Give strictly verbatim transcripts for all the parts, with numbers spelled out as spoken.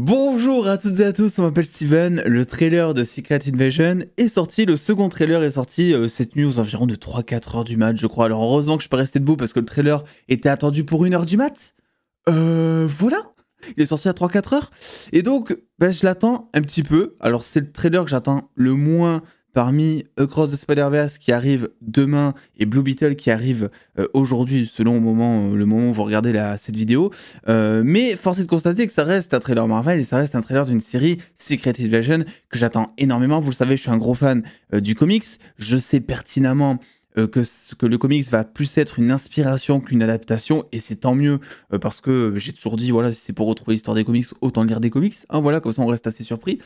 Bonjour à toutes et à tous, on m'appelle Steven, le trailer de Secret Invasion est sorti, le second trailer est sorti euh, cette nuit aux environs de trois quatre heures du mat je crois, alors heureusement que je peux rester debout parce que le trailer était attendu pour une heure du mat, euh voilà, il est sorti à trois quatre heures, et donc bah, je l'attends un petit peu, alors c'est le trailer que j'attends le moins parmi Across the Spider-Verse qui arrive demain et Blue Beetle qui arrive euh, aujourd'hui, selon le moment, euh, le moment où vous regardez la, cette vidéo. Euh, mais force est de constater que ça reste un trailer Marvel et ça reste un trailer d'une série Secret Invasion que j'attends énormément. Vous le savez, je suis un gros fan euh, du comics. Je sais pertinemment euh, que, que le comics va plus être une inspiration qu'une adaptation et c'est tant mieux euh, parce que euh, j'ai toujours dit, voilà, si c'est pour retrouver l'histoire des comics, autant lire des comics. Hein, voilà, comme ça on reste assez surpris.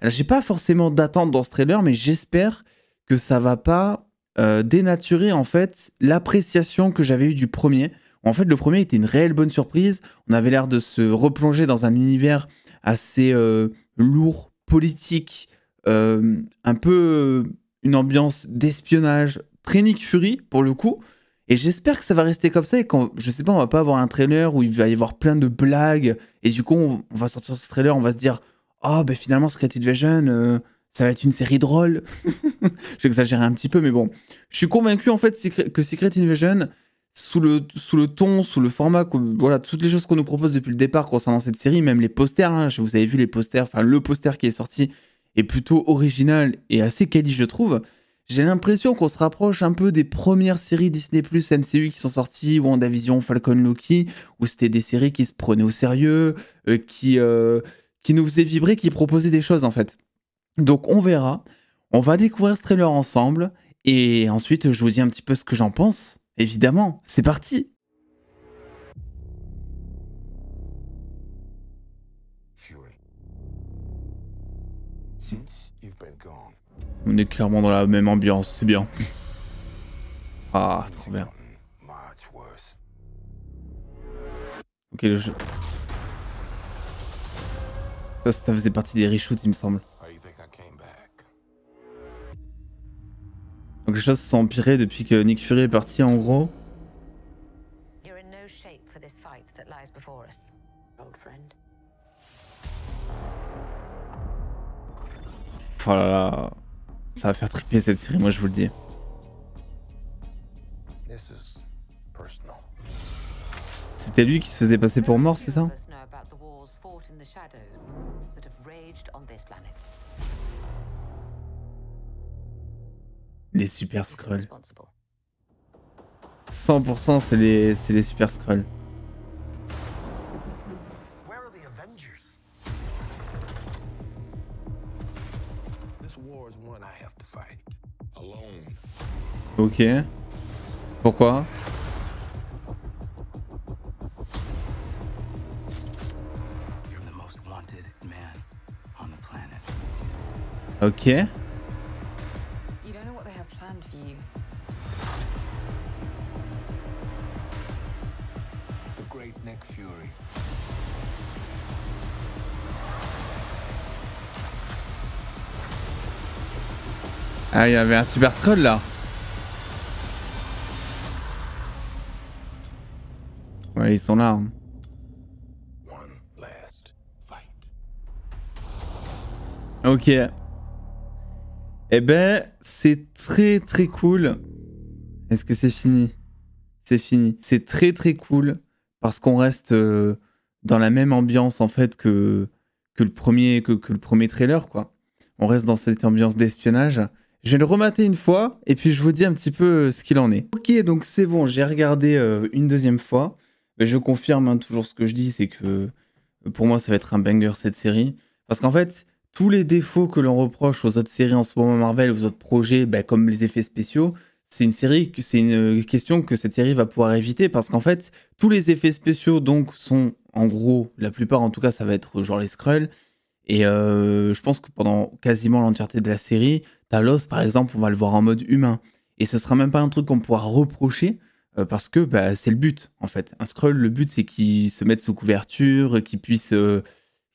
Alors, j'ai pas forcément d'attente dans ce trailer, mais j'espère que ça va pas euh, dénaturer en fait l'appréciation que j'avais eue du premier. En fait, le premier était une réelle bonne surprise. On avait l'air de se replonger dans un univers assez euh, lourd, politique, euh, un peu euh, une ambiance d'espionnage, très Nick Fury pour le coup. Et j'espère que ça va rester comme ça et quand je sais pas, on va pas avoir un trailer où il va y avoir plein de blagues et du coup on, on va sortir ce trailer, on va se dire ah oh, ben finalement Secret Invasion. Euh, Ça va être une série drôle. J'exagère un petit peu, mais bon. Je suis convaincu, en fait, que Secret Invasion, sous le, sous le ton, sous le format, voilà, toutes les choses qu'on nous propose depuis le départ concernant cette série, même les posters, hein, vous avez vu les posters, enfin, le poster qui est sorti est plutôt original et assez quali, je trouve. J'ai l'impression qu'on se rapproche un peu des premières séries Disney plus, M C U qui sont sorties, WandaVision, Falcon, Loki, où c'était des séries qui se prenaient au sérieux, euh, qui, euh, qui nous faisaient vibrer, qui proposaient des choses, en fait. Donc on verra, on va découvrir ce trailer ensemble, et ensuite je vous dis un petit peu ce que j'en pense, évidemment, c'est parti. On est clairement dans la même ambiance, c'est bien. Ah, trop bien. Ok, le jeu. Ça, ça faisait partie des reshoots, il me semble. Donc les choses se sont empirées depuis que Nick Fury est parti en gros. Oh là là, ça va faire triper cette série, moi je vous le dis. C'était lui qui se faisait passer pour mort, c'est ça? Les Super-Skrulls. cent pour cent c'est les, les Super-Skrulls. Ok. Pourquoi? Ok. Ah, il y avait un Super Skrull là. Ouais, ils sont là. Hein. Ok. Eh ben, c'est très très cool. Est-ce que c'est fini? C'est fini. C'est très très cool parce qu'on reste euh, dans la même ambiance en fait que, que, le premier, que, que le premier trailer quoi. On reste dans cette ambiance d'espionnage. Je vais le remater une fois, et puis je vous dis un petit peu ce qu'il en est. Ok, donc c'est bon, j'ai regardé euh, une deuxième fois. Mais je confirme hein, toujours ce que je dis, c'est que pour moi, ça va être un banger cette série. Parce qu'en fait, tous les défauts que l'on reproche aux autres séries en ce moment Marvel, aux autres projets, bah, comme les effets spéciaux, c'est une série, c'est une question que cette série va pouvoir éviter. Parce qu'en fait, tous les effets spéciaux donc sont, en gros, la plupart en tout cas, ça va être genre les Skrulls. Et euh, je pense que pendant quasiment l'entièreté de la série, Talos, par exemple, on va le voir en mode humain. Et ce sera même pas un truc qu'on pourra reprocher, euh, parce que bah, c'est le but, en fait. Un Skrull, le but, c'est qu'il se mette sous couverture, qu'il puisse, euh,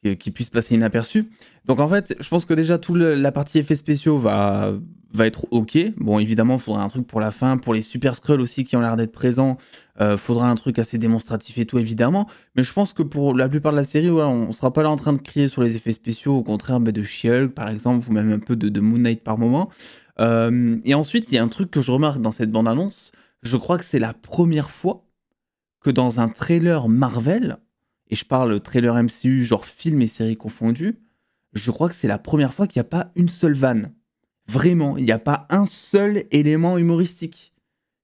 qui, qui puisse passer inaperçu. Donc en fait, je pense que déjà, toute la partie effets spéciaux va, va être OK. Bon, évidemment, il faudra un truc pour la fin. Pour les Super-Skrulls aussi, qui ont l'air d'être présents, il euh, faudra un truc assez démonstratif et tout, évidemment. Mais je pense que pour la plupart de la série, voilà, on ne sera pas là en train de crier sur les effets spéciaux. Au contraire, bah, de She-Hulk, par exemple, ou même un peu de, de Moon Knight par moment. Euh, et ensuite, il y a un truc que je remarque dans cette bande-annonce. Je crois que c'est la première fois que dans un trailer Marvel, et je parle trailer M C U, genre film et séries confondues, je crois que c'est la première fois qu'il n'y a pas une seule vanne. Vraiment, il n'y a pas un seul élément humoristique.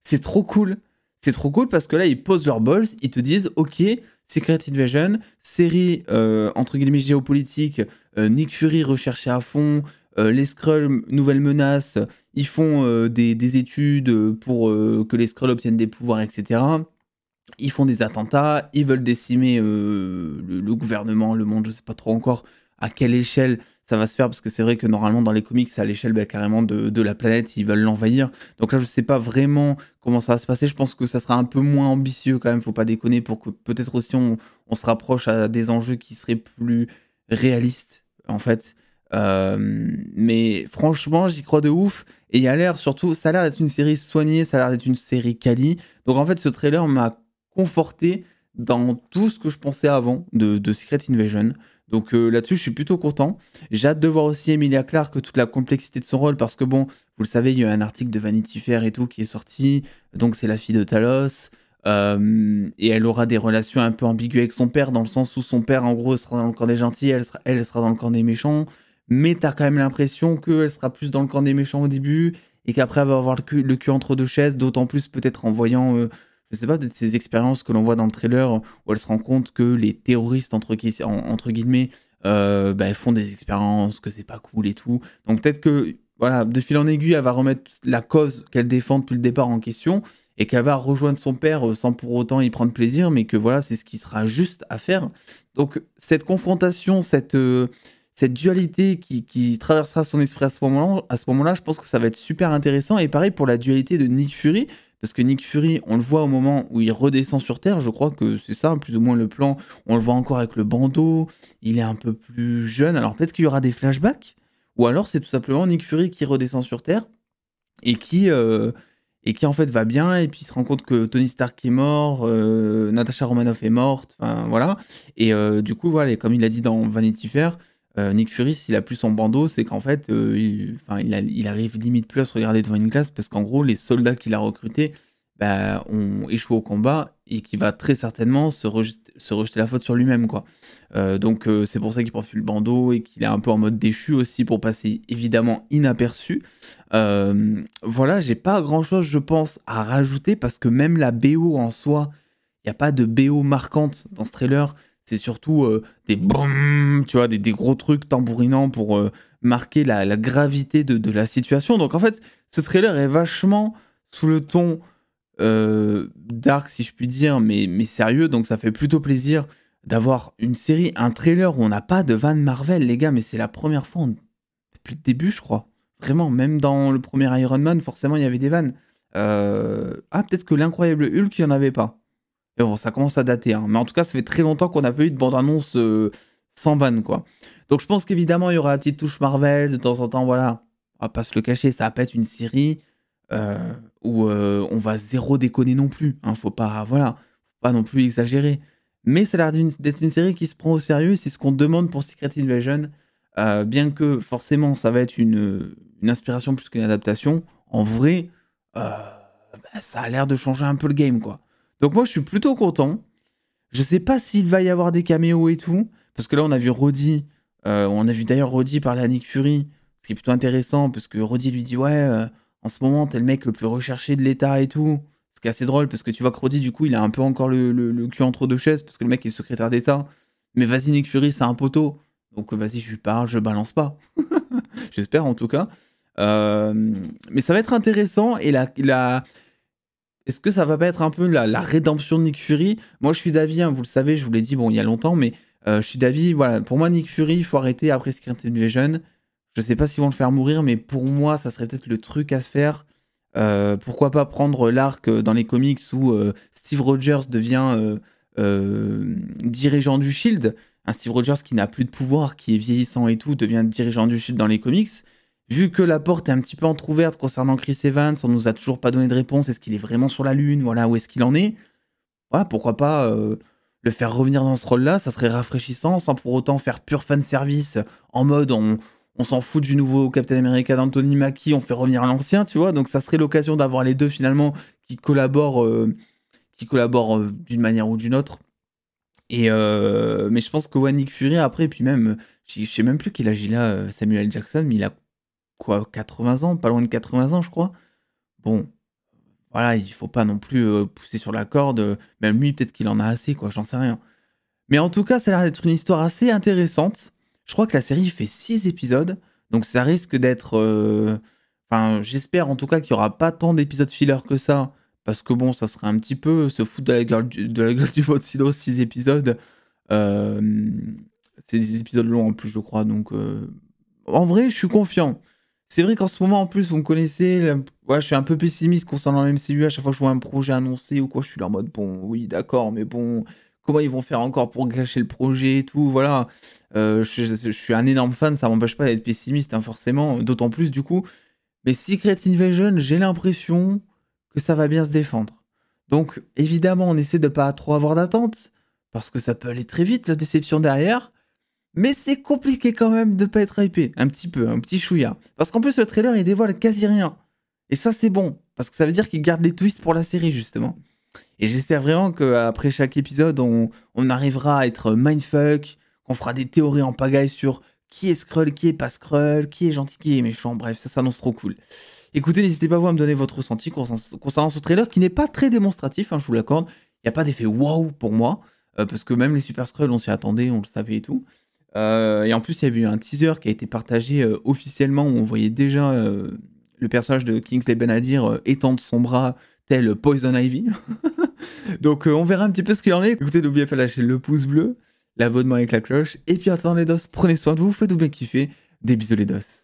C'est trop cool. C'est trop cool parce que là, ils posent leurs balls, ils te disent « Ok, Secret Invasion, série euh, entre guillemets géopolitique, euh, Nick Fury recherché à fond », Euh, les Skrulls, nouvelles menaces, ils font euh, des, des études pour euh, que les Skrulls obtiennent des pouvoirs, et cetera. Ils font des attentats, ils veulent décimer euh, le, le gouvernement, le monde, je ne sais pas trop encore à quelle échelle ça va se faire, parce que c'est vrai que normalement dans les comics, c'est à l'échelle bah, carrément de, de la planète, ils veulent l'envahir. Donc là, je ne sais pas vraiment comment ça va se passer, je pense que ça sera un peu moins ambitieux quand même, faut pas déconner, pour que peut-être aussi on, on se rapproche à des enjeux qui seraient plus réalistes, en fait. Euh, mais franchement, j'y crois de ouf, et il a l'air surtout, ça a l'air d'être une série soignée, ça a l'air d'être une série quali. Donc en fait, ce trailer m'a conforté dans tout ce que je pensais avant de, de Secret Invasion. Donc euh, là-dessus, je suis plutôt content. J'ai hâte de voir aussi Emilia Clarke, toute la complexité de son rôle, parce que bon, vous le savez, il y a eu un article de Vanity Fair et tout qui est sorti. Donc c'est la fille de Talos. Euh, et elle aura des relations un peu ambiguës avec son père, dans le sens où son père en gros sera dans le camp des gentils, elle sera, elle sera dans le camp des méchants. Mais t'as quand même l'impression qu'elle sera plus dans le camp des méchants au début, et qu'après elle va avoir le cul, le cul entre deux chaises, d'autant plus peut-être en voyant, euh, je sais pas, peut-être ces expériences que l'on voit dans le trailer, où elle se rend compte que les terroristes, entre, en, entre guillemets, euh, bah, font des expériences, que c'est pas cool et tout. Donc peut-être que, voilà, de fil en aiguille, elle va remettre la cause qu'elle défend depuis le départ en question, et qu'elle va rejoindre son père sans pour autant y prendre plaisir, mais que voilà, c'est ce qui sera juste à faire. Donc cette confrontation, cette... Euh, Cette dualité qui, qui traversera son esprit à ce moment-là, à ce moment-là, je pense que ça va être super intéressant. Et pareil pour la dualité de Nick Fury, parce que Nick Fury, on le voit au moment où il redescend sur Terre, je crois que c'est ça, plus ou moins le plan. On le voit encore avec le bandeau, il est un peu plus jeune, alors peut-être qu'il y aura des flashbacks, ou alors c'est tout simplement Nick Fury qui redescend sur Terre, et qui... Euh, et qui en fait va bien, et puis il se rend compte que Tony Stark est mort, euh, Natasha Romanoff est morte, enfin voilà. Et euh, du coup, voilà, comme il l'a dit dans Vanity Fair, Euh, Nick Fury, s'il a plus son bandeau, c'est qu'en fait, euh, il, il, a, il arrive limite plus à se regarder devant une classe, parce qu'en gros, les soldats qu'il a recrutés bah, ont échoué au combat, et qui va très certainement se rejeter, se rejeter la faute sur lui-même, quoi. Euh, donc euh, c'est pour ça qu'il porte plus le bandeau, et qu'il est un peu en mode déchu aussi, pour passer évidemment inaperçu. Euh, voilà, j'ai pas grand-chose, je pense, à rajouter, parce que même la B O en soi, il n'y a pas de B O marquante dans ce trailer. C'est surtout euh, des boum, tu vois, des, des gros trucs tambourinants pour euh, marquer la, la gravité de, de la situation. Donc en fait, ce trailer est vachement sous le ton euh, dark, si je puis dire, mais, mais sérieux. Donc ça fait plutôt plaisir d'avoir une série, un trailer où on n'a pas de vanne Marvel, les gars. Mais c'est la première fois on... depuis le début, je crois. Vraiment, même dans le premier Iron Man, forcément, il y avait des vannes. Euh... Ah, peut-être que l'Incroyable Hulk, il n'y en avait pas. Et bon, ça commence à dater, hein. Mais en tout cas, ça fait très longtemps qu'on n'a pas eu de bande-annonce euh, sans vanne, quoi. Donc je pense qu'évidemment, il y aura la petite touche Marvel, de temps en temps, voilà, on va pas se le cacher, ça va pas être une série euh, où euh, on va zéro déconner non plus, hein. Faut pas, voilà, faut pas non plus exagérer. Mais ça a l'air d'être une série qui se prend au sérieux, c'est ce qu'on demande pour Secret Invasion, euh, bien que forcément, ça va être une, une inspiration plus qu'une adaptation. En vrai, euh, bah, ça a l'air de changer un peu le game, quoi. Donc moi, je suis plutôt content. Je sais pas s'il va y avoir des caméos et tout, parce que là, on a vu Roddy, euh, on a vu d'ailleurs Roddy parler à Nick Fury, ce qui est plutôt intéressant, parce que Roddy lui dit « Ouais, euh, en ce moment, t'es le mec le plus recherché de l'État et tout », ce qui est assez drôle, parce que tu vois que Roddy, du coup, il a un peu encore le, le, le cul entre deux chaises, parce que le mec est secrétaire d'État. Mais vas-y, Nick Fury, c'est un poteau. Donc vas-y, je lui parle, je balance pas. J'espère, en tout cas. Euh, mais ça va être intéressant, et la... la Est-ce que ça va pas être un peu la, la rédemption de Nick Fury? Moi, je suis d'avis, hein, vous le savez, je vous l'ai dit, bon, il y a longtemps, mais euh, je suis d'avis, voilà, pour moi, Nick Fury, il faut arrêter après Secret Invasion. Je sais pas s'ils vont le faire mourir, mais pour moi, ça serait peut-être le truc à faire. Euh, pourquoi pas prendre l'arc dans les comics où euh, Steve Rogers devient euh, euh, dirigeant du shield, un Steve Rogers qui n'a plus de pouvoir, qui est vieillissant et tout, devient dirigeant du S H I E L D dans les comics. Vu que la porte est un petit peu entrouverte concernant Chris Evans, on nous a toujours pas donné de réponse. Est-ce qu'il est vraiment sur la Lune? Voilà, où est-ce qu'il en est? Voilà, pourquoi pas euh, le faire revenir dans ce rôle-là? Ça serait rafraîchissant, sans pour autant faire pur fanservice, en mode on, on s'en fout du nouveau Captain America d'Anthony Mackie, on fait revenir l'ancien, tu vois. Donc ça serait l'occasion d'avoir les deux finalement qui collaborent, euh, qui collaborent euh, d'une manière ou d'une autre. Et euh, mais je pense que ouais, Nick Fury, après, et puis même, je sais même plus qu'il agit là, Samuel L Jackson, mais il a quoi, quatre-vingts ans, pas loin de quatre-vingts ans, je crois. Bon, voilà, il faut pas non plus pousser sur la corde. Même lui, peut-être qu'il en a assez, quoi, j'en sais rien. Mais en tout cas, ça a l'air d'être une histoire assez intéressante. Je crois que la série fait six épisodes, donc ça risque d'être... Euh... Enfin, j'espère en tout cas qu'il n'y aura pas tant d'épisodes filler que ça. Parce que bon, ça serait un petit peu se foutre de la gueule du, de la gueule du mode silo, six épisodes. Euh, c'est des épisodes longs en plus, je crois. Donc, euh, en vrai, je suis confiant. C'est vrai qu'en ce moment, en plus, vous me connaissez, la, ouais, je suis un peu pessimiste concernant le M C U. À chaque fois que je vois un projet annoncé ou quoi, je suis là en mode, bon, oui, d'accord, mais bon, comment ils vont faire encore pour gâcher le projet et tout, voilà. Euh, je, je, je suis un énorme fan, ça m'empêche pas d'être pessimiste, hein, forcément, d'autant plus du coup. Mais Secret Invasion, j'ai l'impression que ça va bien se défendre. Donc, évidemment, on essaie de pas trop avoir d'attente, parce que ça peut aller très vite, la déception derrière, mais c'est compliqué quand même de pas être hypé, un petit peu, un petit chouïa. Parce qu'en plus, le trailer, il dévoile quasi rien. Et ça, c'est bon, parce que ça veut dire qu'il garde les twists pour la série, justement. Et j'espère vraiment qu'après chaque épisode, on, on arrivera à être mindfuck, qu'on fera des théories en pagaille sur qui est Skrull, qui est pas Skrull, qui est gentil, qui est méchant, bref, ça s'annonce trop cool. Écoutez, n'hésitez pas vous à me donner votre ressenti concernant ce trailer qui n'est pas très démonstratif, hein, je vous l'accorde. Il n'y a pas d'effet waouh pour moi, euh, parce que même les Super Skrulls, on s'y attendait, on le savait et tout. Euh, et en plus, il y avait eu un teaser qui a été partagé euh, officiellement, où on voyait déjà euh, le personnage de Kingsley Ben-Adir euh, étendre son bras tel Poison Ivy. Donc euh, on verra un petit peu ce qu'il en est. Écoutez, n'oubliez pas de lâcher le pouce bleu, l'abonnement avec la cloche, et puis attendez les dos, prenez soin de vous, faites-vous bien kiffer. Des bisous les dos.